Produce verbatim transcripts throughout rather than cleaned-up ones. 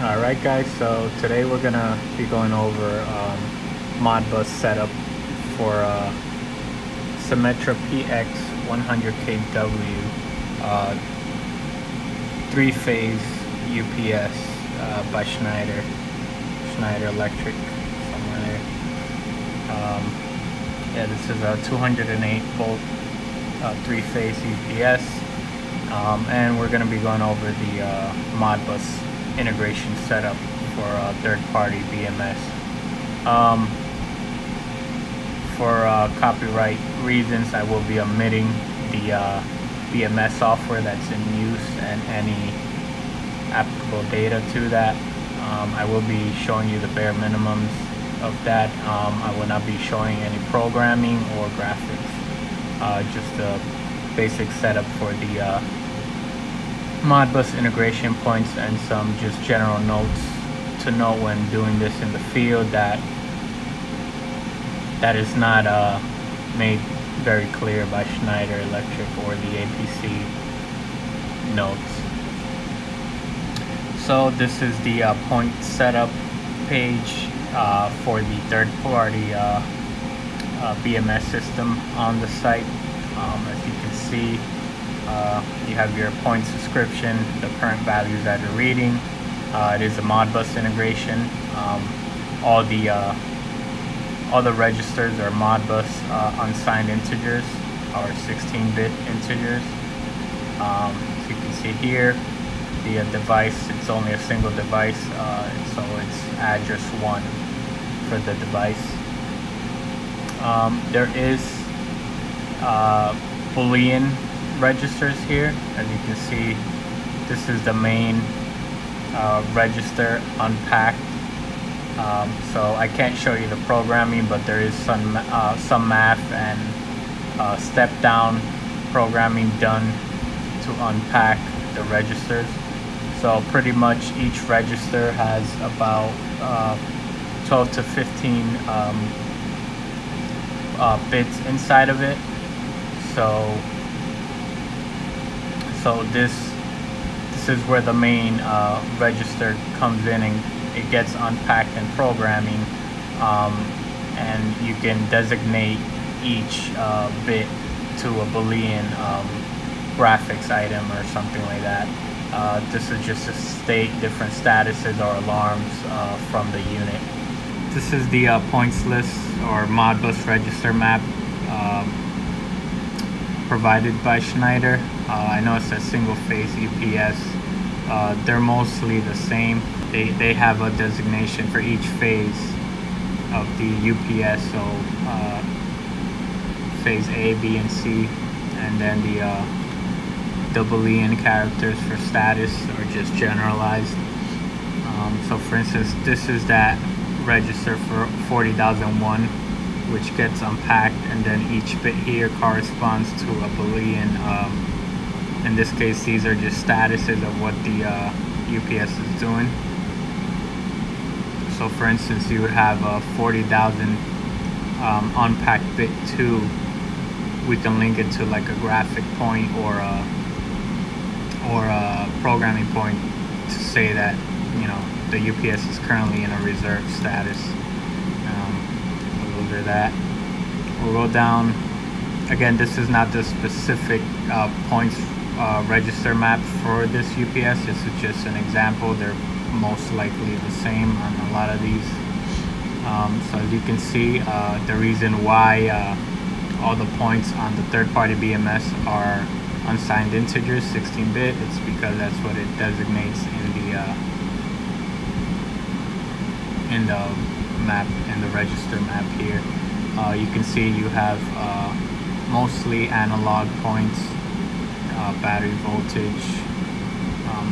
Alright guys, so today we're going to be going over um, Modbus setup for uh, Symmetra P X one hundred K W uh, three phase U P S uh, by Schneider, Schneider Electric, somewhere there. Um, yeah, this is a two hundred eight volt uh, three phase U P S, um, and we're going to be going over the uh, Modbus integration setup for uh, third-party B M S. Um, for uh, copyright reasons, I will be omitting the uh, B M S software that's in use and any applicable data to that. Um, I will be showing you the bare minimums of that. Um, I will not be showing any programming or graphics, uh, just a basic setup for the uh, Modbus integration points and some just general notes to know when doing this in the field that that is not uh, made very clear by Schneider Electric or the A P C notes. So this is the uh, point setup page uh, for the third-party uh, uh, B M S system on the site. Um, as you can see, Uh, you have your point subscription, the current values that you're reading. Uh, it is a Modbus integration. Um, all the uh, all the registers are Modbus uh, unsigned integers, or sixteen bit integers. Um, so you can see here the uh, device. It's only a single device, uh, so it's address one for the device. Um, there is uh, Boolean registers here. As you can see, this is the main uh, register unpacked. Um, so I can't show you the programming, but there is some uh, some math and uh, step down programming done to unpack the registers. So pretty much each register has about uh, twelve to fifteen um, uh, bits inside of it. So So this this is where the main uh, register comes in, and it gets unpacked in programming, um, and you can designate each uh, bit to a Boolean um, graphics item or something like that. Uh, this is just to state different statuses or alarms uh, from the unit. This is the uh, points list or Modbus register map Um, provided by Schneider. Uh, I know it says single phase U P S. Uh, they're mostly the same. They, they have a designation for each phase of the U P S, so uh, phase A, B, and C, and then the uh, the Boolean characters for status or just generalized. Um, so for instance, this is that register for forty thousand one. Which gets unpacked, and then each bit here corresponds to a Boolean. Um, in this case, these are just statuses of what the uh, U P S is doing. So for instance, you would have a forty thousand um, unpacked bit two. We can link it to like a graphic point or a, or a programming point to say that, you know, the U P S is currently in a reserve status. Under that, we'll go down again. This is not the specific uh, points uh, register map for this U P S. This is just an example. They're most likely the same on a lot of these. Um, so as you can see, uh, the reason why uh, all the points on the third-party B M S are unsigned integers, sixteen bit, it's because that's what it designates in the uh, in the map and the register map here. Uh, you can see you have uh, mostly analog points, uh, battery voltage, um,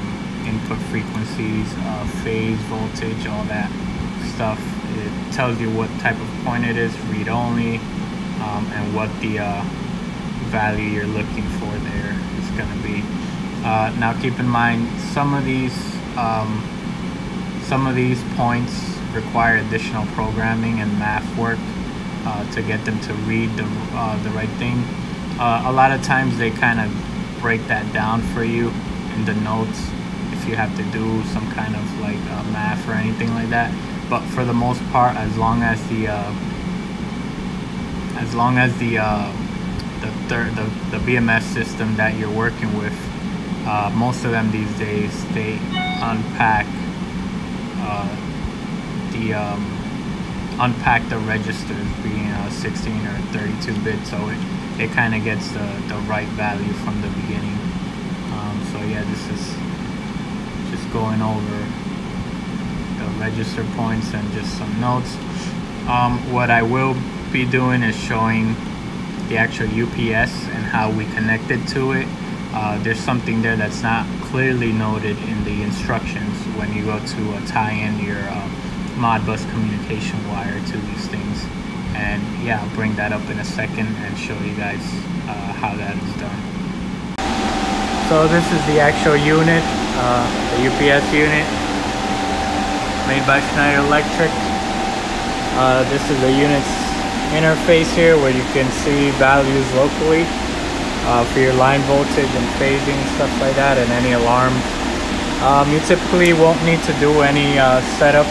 input frequencies, uh, phase voltage, all that stuff. It tells you what type of point it is, read only, um, and what the uh, value you're looking for there is going to be. Uh, now keep in mind, some of these um, some of these points require additional programming and math work uh, to get them to read the, uh, the right thing. Uh, a lot of times they kind of break that down for you in the notes. If if you have to do some kind of like uh, math or anything like that. But for the most part, as long as the uh, as long as the uh, the, third, the the B M S system that you're working with, uh, most of them these days they unpack uh, the um, unpack the registers being uh, sixteen or thirty-two bit, so it it kind of gets the the right value from the beginning. Um, so yeah, this is just going over the register points and just some notes. Um, what I will be doing is showing the actual U P S and how we connected to it. Uh, there's something there that's not clearly noted in the instructions when you go to uh, tie in your uh, Modbus communication wire to these things. And yeah, I'll bring that up in a second and show you guys uh, how that is done. So this is the actual unit, uh, the U P S unit, made by Schneider Electric. Uh, this is the unit's interface here, where you can see values locally uh, for your line voltage and phasing, stuff like that, and any alarms. Um, you typically won't need to do any uh, setup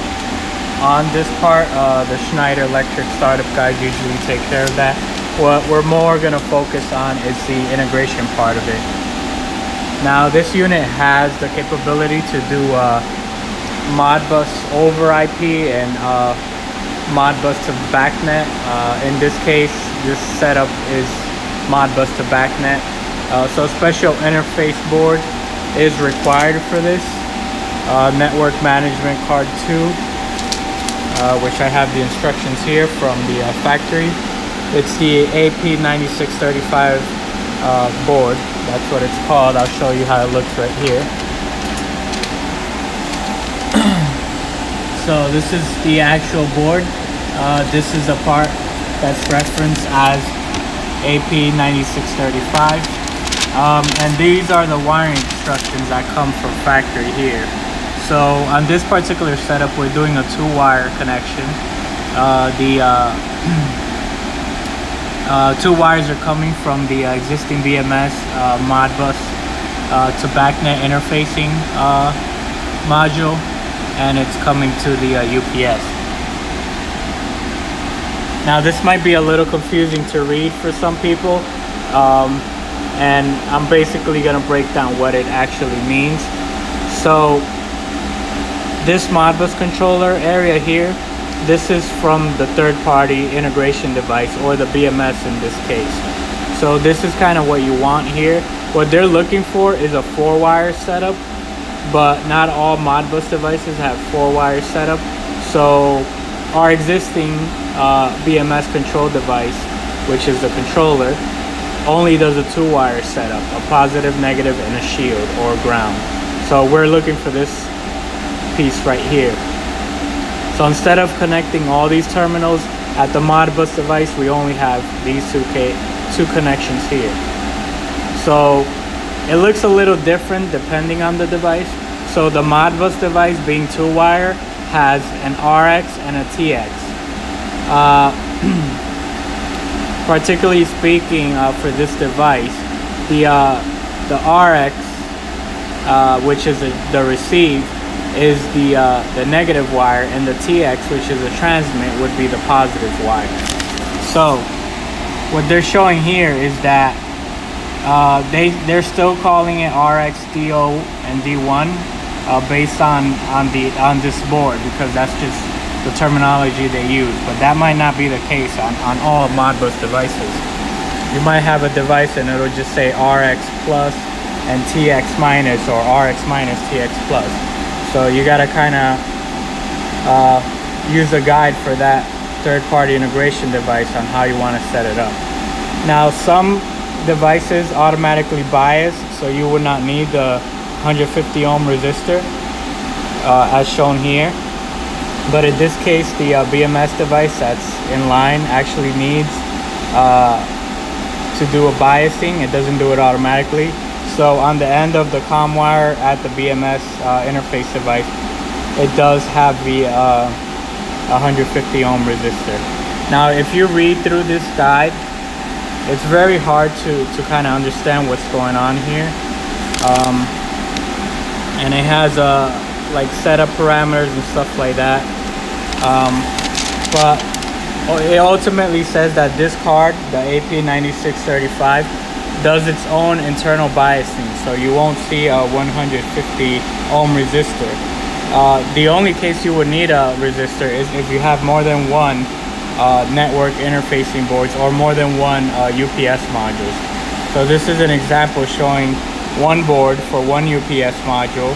on this part. Uh, the Schneider Electric startup guys usually take care of that. What we're more going to focus on is the integration part of it. Now, this unit has the capability to do uh, Modbus over I P and uh, Modbus to BACnet. Uh, in this case, this setup is Modbus to BACnet. Uh, so a special interface board is required for this. Uh, network management card two, uh, which I have the instructions here from the uh, factory. It's the A P ninety-six thirty-five uh, board. That's what it's called. I'll show you how it looks right here. So this is the actual board. Uh, this is the part that's referenced as A P ninety-six thirty-five. Um, and these are the wiring instructions that come from factory here. So on this particular setup, we're doing a two wire connection. Uh, the uh, uh, two wires are coming from the uh, existing B M S uh, Modbus uh, to BACnet interfacing uh, module, and it's coming to the uh, U P S. Now, this might be a little confusing to read for some people, um, and I'm basically gonna break down what it actually means. So this Modbus controller area here, this is from the third party integration device, or the B M S in this case. So this is kind of what you want here. What they're looking for is a four wire setup, but not all Modbus devices have four wire setup. So our existing uh, B M S control device, which is the controller, only does a two wire setup, a positive, negative, and a shield or ground. So we're looking for this piece right here. So instead of connecting all these terminals at the Modbus device, we only have these two, two connections here. So it looks a little different depending on the device. So the Modbus device, being two wire, has an R X and a T X. Uh, particularly speaking uh, for this device, the, uh, the R X, uh, which is a, the receive, is the, uh, the negative wire, and the T X, which is a transmit, would be the positive wire. So what they're showing here is that Uh, they, they're still calling it R X, D O, and D one uh, based on, on, the, on this board, because that's just the terminology they use. But that might not be the case on, on all Modbus devices. You might have a device and it'll just say R X plus and T X minus, or R X minus, T X plus. So you gotta kinda uh, use a guide for that third-party integration device on how you wanna set it up. Now, some devices automatically biased, so you would not need the one hundred fifty ohm resistor uh, as shown here, but in this case the uh, B M S device that's in line actually needs uh, to do a biasing. It doesn't do it automatically. So on the end of the comm wire at the B M S uh, interface device, it does have the uh, one hundred fifty ohm resistor. Now, if you read through this guide, it's very hard to, to kind of understand what's going on here. Um, and it has a uh, like setup parameters and stuff like that. Um, but it ultimately says that this card, the A P nine six three five, does its own internal biasing, so you won't see a one hundred fifty ohm resistor. Uh, the only case you would need a resistor is if you have more than one uh, network interfacing boards or more than one uh, U P S modules. So this is an example showing one board for one U P S module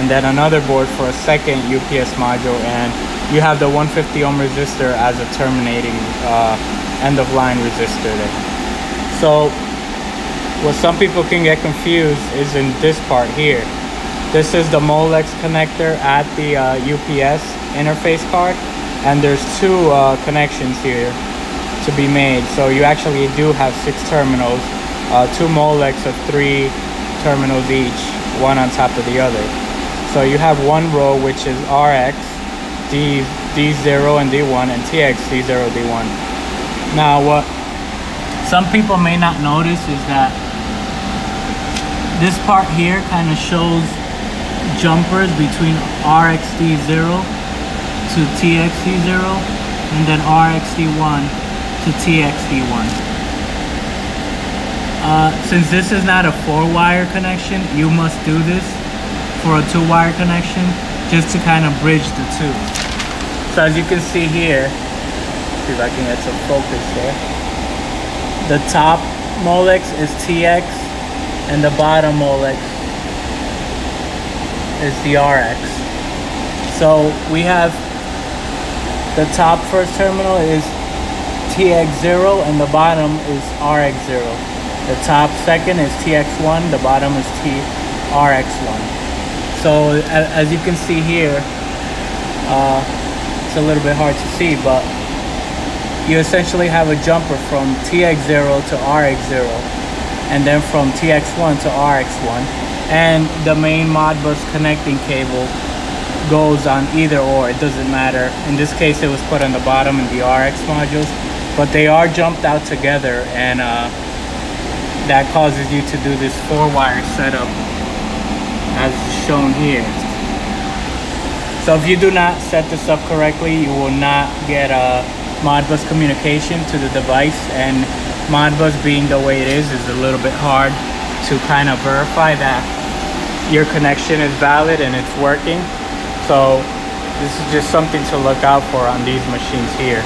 and then another board for a second U P S module, and you have the one hundred fifty ohm resistor as a terminating uh, end-of-line resistor there. So what some people can get confused is in this part here. This is the Molex connector at the uh, U P S interface card, and there's two uh, connections here to be made. So you actually do have six terminals, uh, two Molex of three terminals each, one on top of the other. So you have one row which is R X, D, D zero and D one, and T X, D zero, D one. Now what some people may not notice is that this part here kind of shows jumpers between R X D zero to T X D zero and then R X D one to T X D one. Uh, since this is not a four wire connection, you must do this for a two wire connection just to kind of bridge the two. So as you can see here, see if I can get some focus there. The top Molex is T X and the bottom Molex is the R X. So we have the top first terminal is T X zero and the bottom is R X zero. The top second is T X one, the bottom is T R X one. So as you can see here, uh, it's a little bit hard to see, but you essentially have a jumper from T X zero to R X zero and then from T X one to R X one, and the main Modbus connecting cable goes on either or, it doesn't matter. In this case it was put on the bottom in the R X modules, but they are jumped out together, and uh, that causes you to do this four wire setup as shown here. So if you do not set this up correctly, you will not get a Modbus communication to the device, and Modbus being the way it is is a little bit hard to kind of verify that your connection is valid and it's working. So this is just something to look out for on these machines here.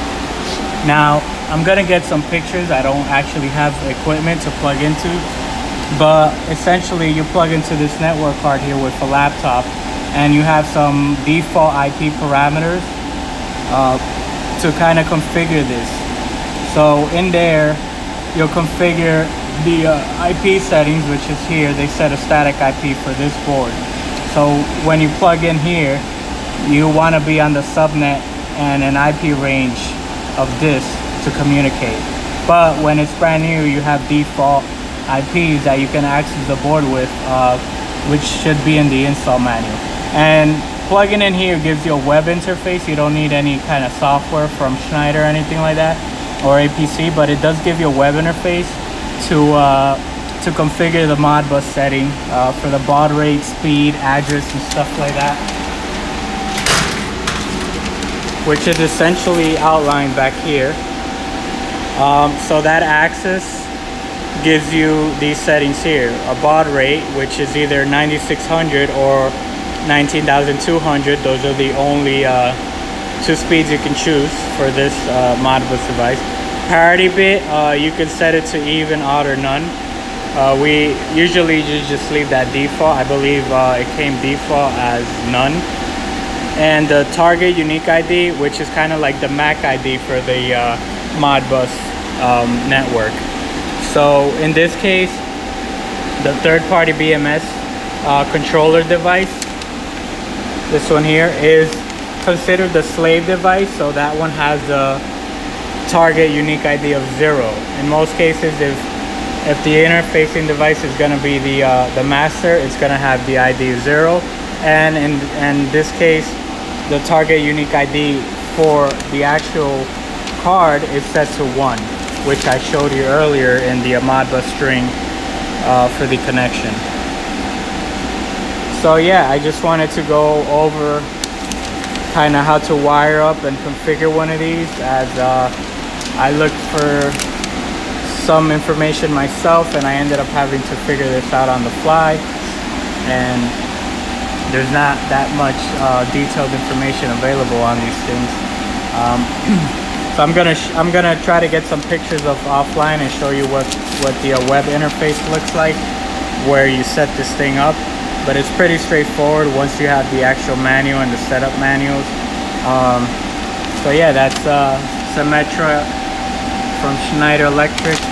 Now I'm gonna get some pictures. I don't actually have equipment to plug into, but essentially you plug into this network card here with a laptop and you have some default I P parameters uh, to kind of configure this. So in there you'll configure the uh, I P settings, which is here. They set a static I P for this board, so when you plug in here you want to be on the subnet and an I P range of this to communicate. But when it's brand new you have default I Ps that you can access the board with, uh, which should be in the install manual. And plugging in here gives you a web interface. You don't need any kind of software from Schneider or anything like that, or A P C, but it does give you a web interface to uh, to configure the Modbus setting uh, for the baud rate, speed, address, and stuff like that, which is essentially outlined back here. Um, so that access gives you these settings here, a baud rate, which is either ninety-six hundred or nineteen thousand two hundred. Those are the only uh, two speeds you can choose for this uh, Modbus device. Parity bit, uh, you can set it to even, odd, or none. Uh, we usually just leave that default. I believe uh, it came default as none. And the target unique I D, which is kind of like the M A C I D for the uh, Modbus um, network. So in this case, the third-party B M S uh, controller device, this one here, is considered the slave device. So that one has a target unique I D of zero. In most cases, if if the interfacing device is going to be the uh, the master, it's going to have the I D of zero. And in and this case, the target unique I D for the actual card is set to one, which I showed you earlier in the Modbus string uh, for the connection. So yeah, I just wanted to go over kind of how to wire up and configure one of these, as uh, I looked for some information myself and I ended up having to figure this out on the fly, and there's not that much uh, detailed information available on these things. Um, so I'm gonna sh I'm gonna try to get some pictures of offline and show you what what the uh, web interface looks like where you set this thing up. But it's pretty straightforward once you have the actual manual and the setup manuals. Um, so yeah, that's uh, Symmetra from Schneider Electric,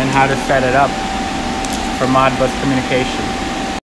and how to set it up for Modbus communication.